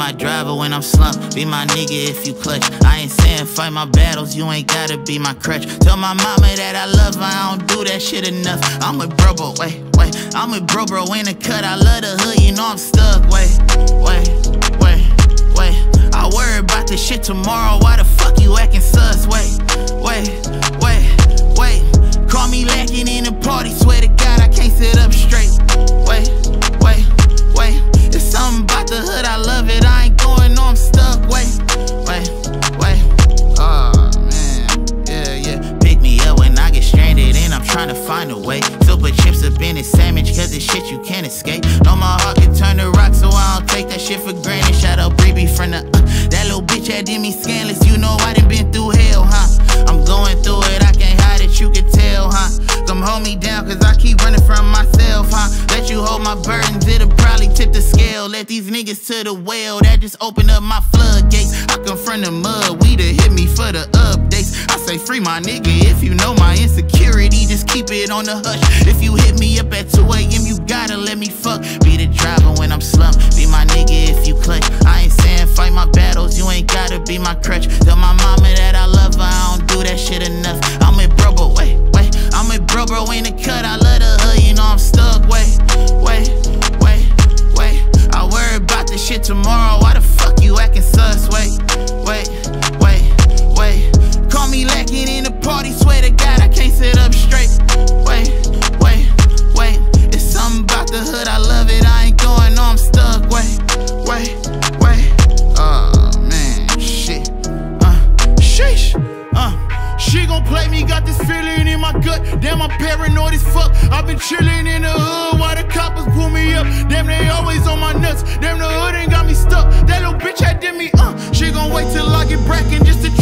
my driver when I'm slumped. Be my nigga if you clutch. I ain't saying fight my battles, you ain't gotta be my crutch. Tell my mama that I love her, I don't do that shit enough. I'm with bro, bro, wait. I'm with bro, bro, in the cut. I love the hood, you know I'm stuck. Wait. I worry about this shit tomorrow. Why the fuck you acting sus? Wait. Call me lacking in the party. Swear to God, I can't sit up straight. Wait. It's something about the hood, I love it. I ain't going, no, I'm stuck. Wait. Oh man, yeah. Pick me up when I get stranded, and I'm trying to find a way. Super chips up in a sandwich, cause this shit you can't escape. No, my heart can turn to rock, so I don't take that shit for granted. Shout out Bree from the that little bitch that did me scandalous. You know I done been through hell, huh? I'm going through it, I can't hide it, you can tell, huh? Come hold me down, cause I keep running from myself, huh? Let you hold my burdens, it'll probably tip the scale. Let these niggas to the well, that just opened up my floodgates. I come from the mud, we done hit me for the updates. I say free my nigga, if you know my insecurity, just keep it on the hush. If you hit me up at 2 a.m., you gotta let me fuck. Be the driver when I'm slumped, be my nigga if you clutch. I ain't saying fight my battles, you ain't gotta be my crutch. Tell my mama that I love her, I don't do that shit enough. I'm with bro, but wait. I'm with bro, bro, in the cut, I love the hood, you know I'm stuck. Wait. I worry about this shit tomorrow, why the fuck you acting sus? Wait. Call me lacking in the party, swear to God, I can't sit up straight. Wait. It's something about the hood, I love it, I ain't going, no, I'm stuck. Wait. Oh man, shit. Sheesh. She gon' play me, got this feeling in my gut. Damn, I'm paranoid as fuck. I've been chillin' in the hood while the coppers pull me up. Damn, they always on my nuts. Damn, the hood ain't got me stuck. That little bitch had did me, She gon' wait till I get bracken just to